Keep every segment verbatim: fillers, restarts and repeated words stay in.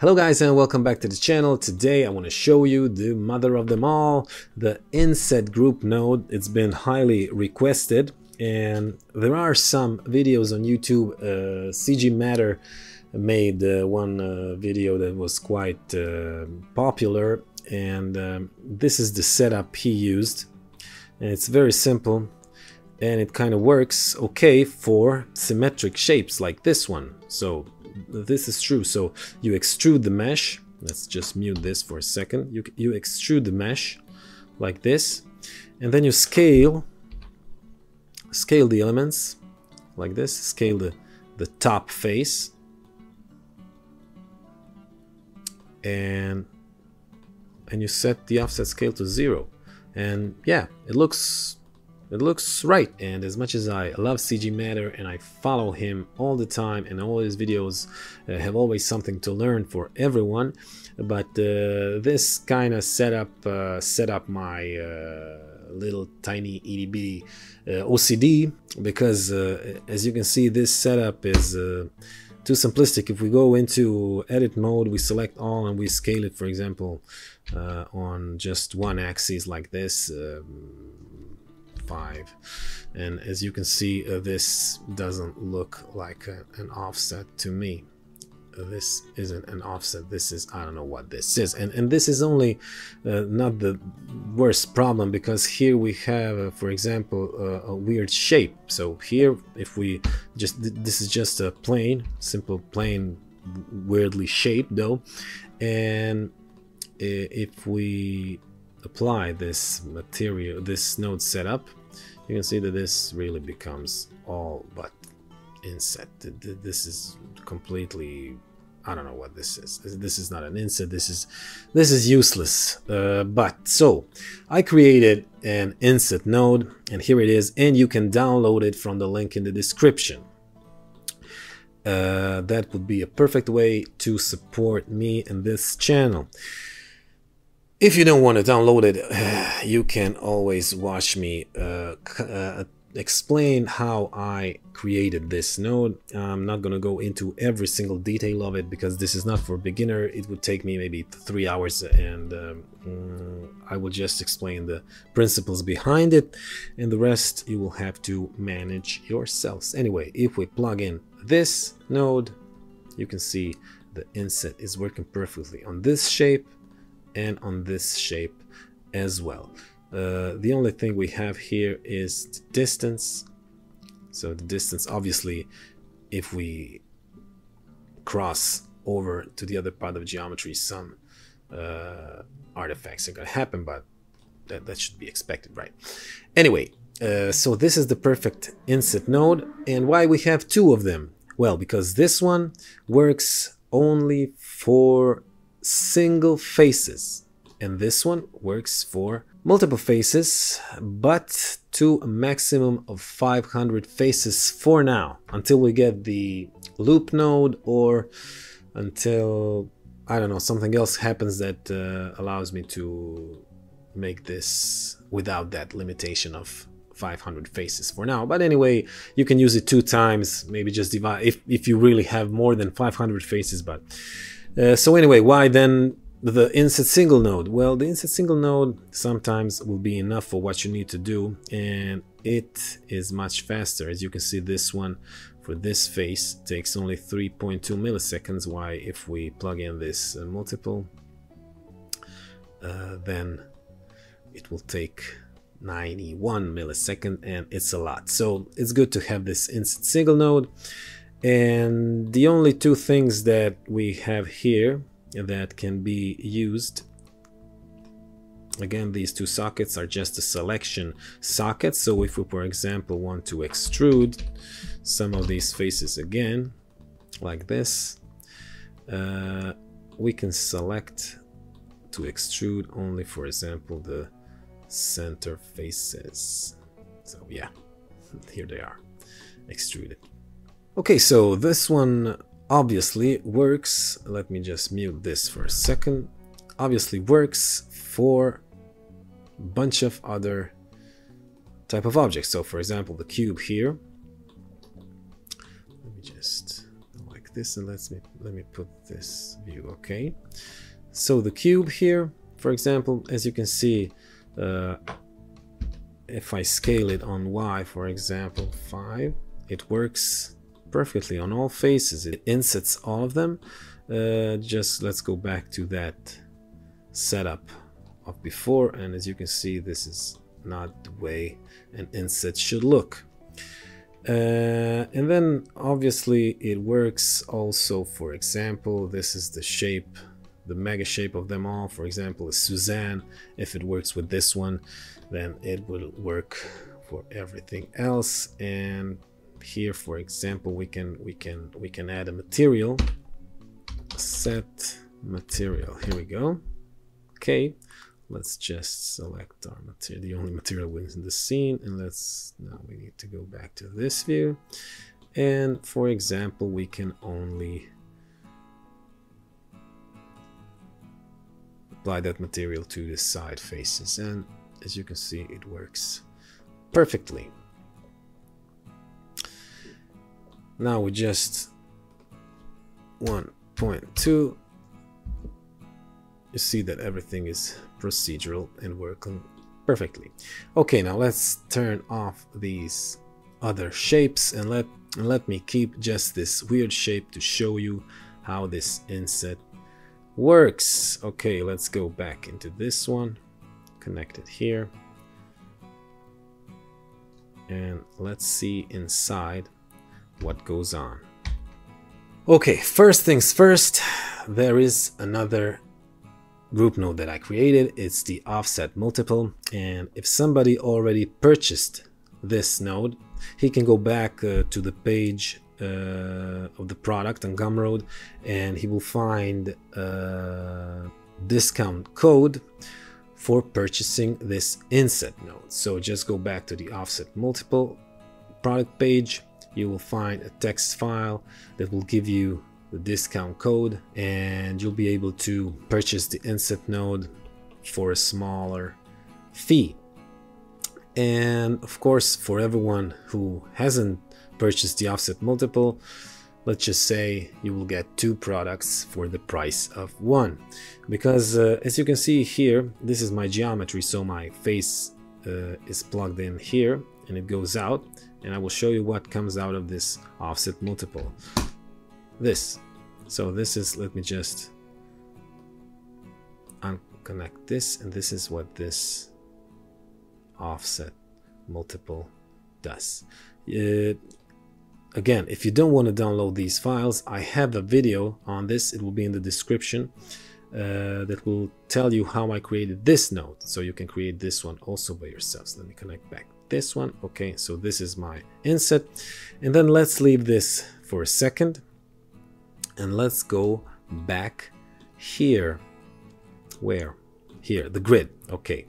Hello guys and welcome back to the channel. Today I want to show you the mother of them all, the Inset group node. It's been highly requested and there are some videos on YouTube. uh, C G Matter made uh, one uh, video that was quite uh, popular, and um, this is the setup he used, and it's very simple and it kind of works okay for symmetric shapes like this one. So this is true. So you extrude the mesh. Let's just mute this for a second. You, you extrude the mesh like this, and then you scale scale the elements like this. Scale the, the top face, and and you set the offset scale to zero, and yeah, it looks It looks right. And as much as I love C G Matter and I follow him all the time, and all his videos uh, have always something to learn for everyone, but uh, this kind of setup uh, set up my uh, little tiny itty bitty uh, O C D, because uh, as you can see, this setup is uh, too simplistic. If we go into edit mode, we select all and we scale it, for example, uh, on just one axis like this. Um, Five. And as you can see, uh, this doesn't look like a, an offset to me. Uh, this isn't an offset. This is, I don't know what this is. And and this is only uh, not the worst problem, because here we have, uh, for example, uh, a weird shape. So here, if we just, this is just a plane, simple plane, weirdly shaped though. And if we apply this material, this node setup, you can see that this really becomes all but inset. This is completely, I don't know what this is. This is not an inset. This is this is useless. Uh, but so I created an inset node, and here it is, and you can download it from the link in the description. Uh, that would be a perfect way to support me and this channel. If you don't want to download it, you can always watch me uh, uh, explain how I created this node. I'm not going to go into every single detail of it, because this is not for beginner. It would take me maybe three hours, and um, I will just explain the principles behind it, and the rest you will have to manage yourselves. Anyway, if we plug in this node, you can see the inset is working perfectly on this shape and on this shape as well. Uh, the only thing we have here is the distance. So the distance, obviously, if we cross over to the other part of geometry, some uh, artifacts are gonna happen, but that, that should be expected, right? Anyway, uh, so this is the perfect inset node. And why we have two of them? Well, because this one works only for single faces, and this one works for multiple faces, but to a maximum of five hundred faces for now, until we get the loop node, or until, I don't know, something else happens that uh, allows me to make this without that limitation of five hundred faces for now. But anyway, you can use it two times, maybe just divide if, if you really have more than five hundred faces. But Uh, so anyway, why then the inset single node? Well, the inset single node sometimes will be enough for what you need to do, and it is much faster. As you can see, this one for this face takes only three point two milliseconds, while if we plug in this uh, multiple, uh, then it will take ninety-one milliseconds, and it's a lot. So it's good to have this inset single node. And the only two things that we have here that can be used, again, these two sockets are just a selection socket. So if we, for example, want to extrude some of these faces again like this, uh, we can select to extrude only, for example, the center faces. So yeah, here they are extruded. Okay, so this one obviously works. Let me just mute this for a second. Obviously works for a bunch of other type of objects. So for example, the cube here. Let me just like click this and let's me let me put this view. Okay, so the cube here, for example, as you can see, uh, if I scale it on Y, for example, five, it works perfectly on all faces. It insets all of them. Uh, just let's go back to that setup of before, and as you can see, this is not the way an inset should look. Uh, and then obviously it works also, for example, this is the shape, the mega shape of them all, for example, is Suzanne. If it works with this one, then it will work for everything else. And here, for example, we can we can we can add a material, set material, here we go. Okay, let's just select our material, the only material within the scene, and let's, now we need to go back to this view, and for example we can only apply that material to the side faces, and as you can see it works perfectly. Now we just one point two, you see that everything is procedural and working perfectly. Okay, now let's turn off these other shapes and let let me keep just this weird shape to show you how this inset works. Okay, let's go back into this one, connect it here, and let's see inside what goes on. Okay, first things first, there is another group node that I created. It's the Offset Multiple, and if somebody already purchased this node, he can go back uh, to the page uh, of the product on Gumroad, and he will find a discount code for purchasing this inset node. So just go back to the Offset Multiple product page. You will find a text file that will give you the discount code, and you'll be able to purchase the inset node for a smaller fee. And of course, for everyone who hasn't purchased the Offset Multiple, let's just say you will get two products for the price of one, because uh, as you can see here, this is my geometry, so my face uh, is plugged in here and it goes out, and I will show you what comes out of this Offset Multiple. This. So this is, let me just unconnect this, and this is what this Offset Multiple does. It, again, if you don't want to download these files, I have a video on this. It will be in the description uh, that will tell you how I created this node. So you can create this one also by yourselves. Let me connect back this one. Okay, so this is my inset, and then let's leave this for a second and let's go back here. Where? Here, the grid. Okay,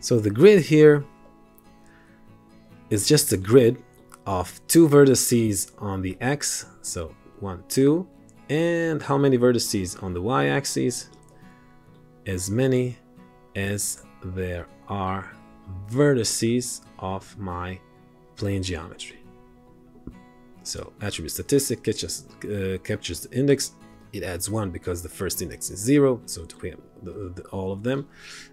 so the grid here is just a grid of two vertices on the X, so one, two, and how many vertices on the Y axis? As many as there are vertices of my plane geometry. So attribute statistic catches, uh, captures the index. It adds one because the first index is zero, so to we have the, the, all of them.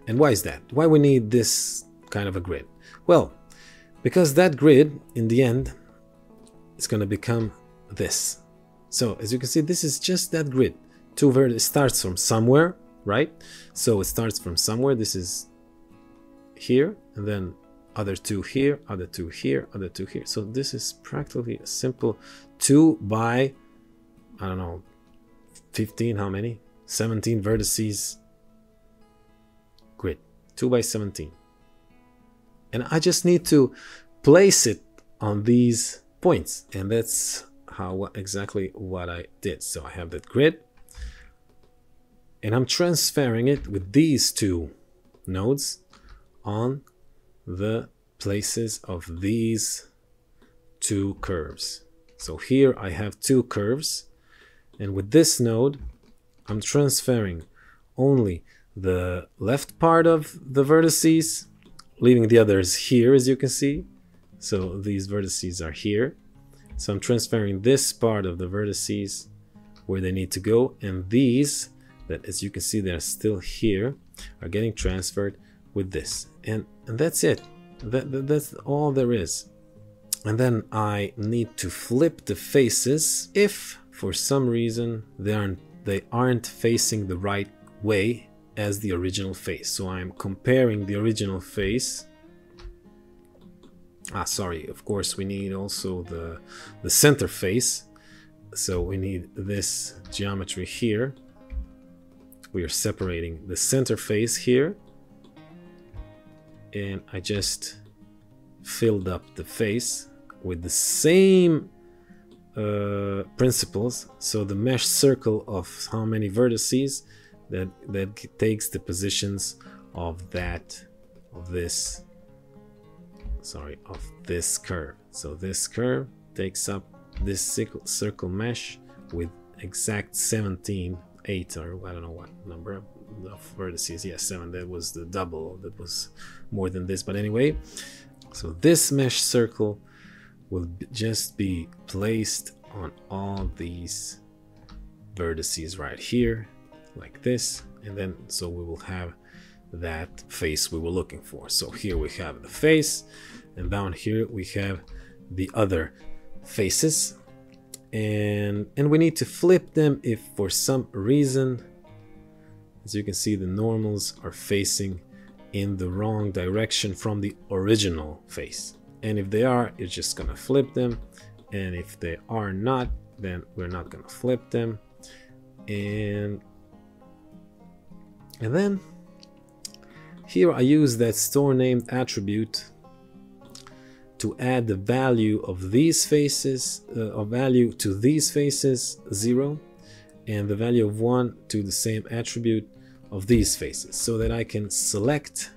And why is that? Why we need this kind of a grid? Well, because that grid in the end is going to become this. So as you can see, this is just that grid. Two vertices starts from somewhere, right? So it starts from somewhere. This is here, and then other two here, other two here, other two here. So this is practically a simple two by, I don't know, fifteen, how many? seventeen vertices grid, two by seventeen. And I just need to place it on these points. And that's how exactly what I did. So I have that grid, and I'm transferring it with these two nodes on the places of these two curves. So here I have two curves, and with this node I'm transferring only the left part of the vertices, leaving the others here, as you can see. So these vertices are here, So I'm transferring this part of the vertices where they need to go, and these that, as you can see, they're still here, are getting transferred with this. And, and that's it. That, that, that's all there is. And then I need to flip the faces if for some reason they aren't, they aren't facing the right way as the original face. So I'm comparing the original face. Ah, sorry, of course we need also the, the center face. So we need this geometry here. We are separating the center face here. And I just filled up the face with the same uh, principles. So the mesh circle of how many vertices that, that takes the positions of that, of this, sorry, of this curve. So this curve takes up this circle mesh with exact seventeen, eight, or I don't know what number of vertices. Yeah, seven, that was the double, that was more than this, but anyway. So this mesh circle will just be placed on all these vertices right here, like this, and then so we will have that face we were looking for. So here we have the face, and down here we have the other faces, and and we need to flip them if for some reason, as you can see, the normals are facing in the wrong direction from the original face. And if they are, it's just gonna flip them, and if they are not, then we're not gonna flip them. And and then here I use that store named attribute to add the value of these faces, uh, of value to these faces, zero, and the value of one to the same attribute of these faces, so that I can select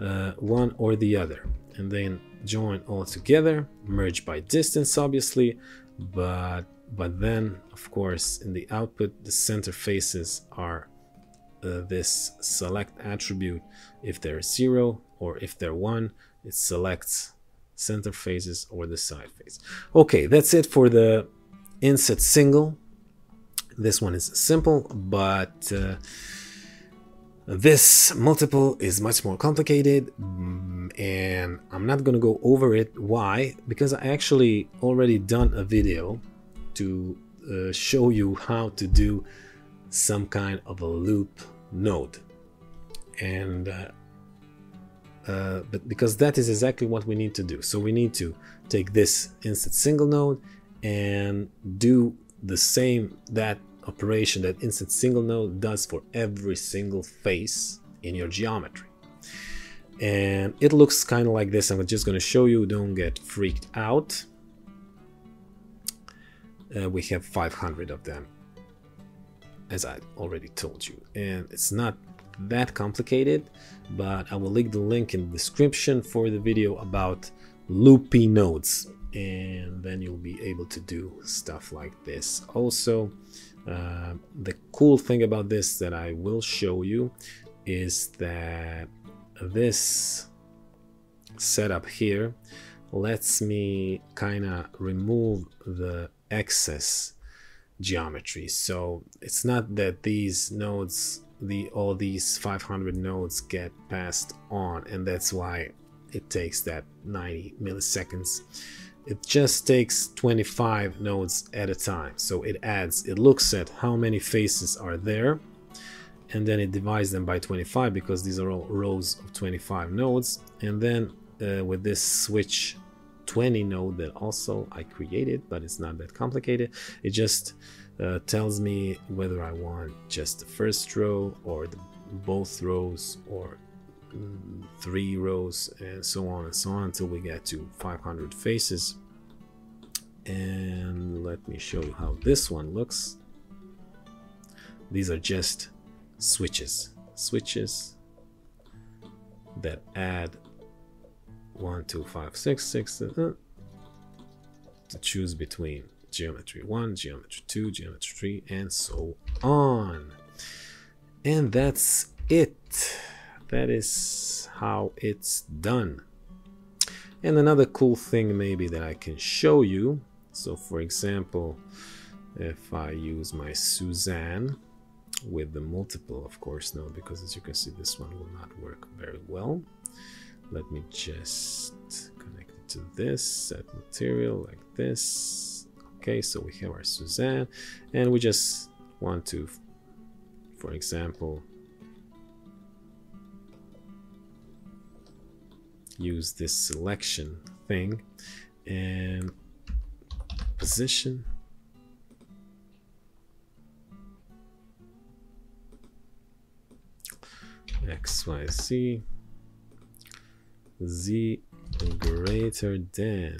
uh, one or the other, and then join all together, merge by distance, obviously, but but then of course in the output the center faces are uh, this select attribute. If they're zero or if they're one, it selects center faces or the side face. Okay, that's it for the inset single. This one is simple, but uh, this multiple is much more complicated, and I'm not gonna go over it. Why? Because I actually already done a video to uh, show you how to do some kind of a loop node, and uh, uh, but because that is exactly what we need to do. So we need to take this inset single node and do the same that operation that inset single node does for every single face in your geometry. And it looks kind of like this. I'm just going to show you, don't get freaked out. Uh, we have five hundred of them, as I already told you, and it's not that complicated, but I will link the link in the description for the video about loopy nodes, and then you'll be able to do stuff like this also. Uh, the cool thing about this that I will show you is that this setup here lets me kind of remove the excess geometry. So it's not that these nodes, the all these five hundred nodes get passed on, and that's why it takes that ninety milliseconds. It just takes twenty-five nodes at a time. So it adds, it looks at how many faces are there, and then it divides them by twenty-five, because these are all rows of twenty-five nodes. And then uh, with this Switch twenty node that also I created, but it's not that complicated, it just uh, tells me whether I want just the first row or the, both rows or three rows, and so on and so on until we get to five hundred faces. And let me show you how this one looks. These are just switches switches that add one, two, five, six, six uh, to choose between geometry one, geometry two, geometry three, and so on. And that's it. That is how it's done. And another cool thing maybe that I can show you So for example, if I use my Suzanne with the multiple, of course, no, because as you can see, this one will not work very well. Let me just connect it to this, set material like this. Okay, so we have our Suzanne, and we just want to, for example, use this selection thing and position. X, Y, Z, Z greater than,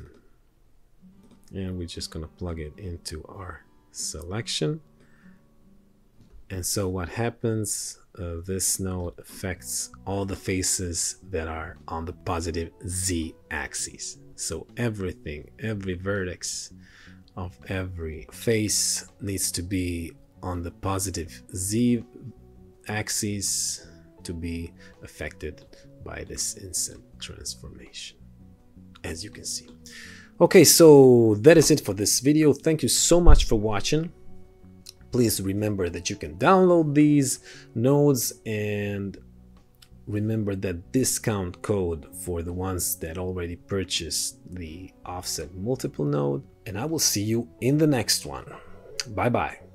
and we're just going to plug it into our selection. And so what happens, uh, this node affects all the faces that are on the positive Z axis. So everything, every vertex of every face needs to be on the positive Z axis to be affected by this inset transformation, as you can see. Okay, so that is it for this video. Thank you so much for watching. Please remember that you can download these nodes, and remember that discount code for the ones that already purchased the offset multiple node. And I will see you in the next one. Bye bye.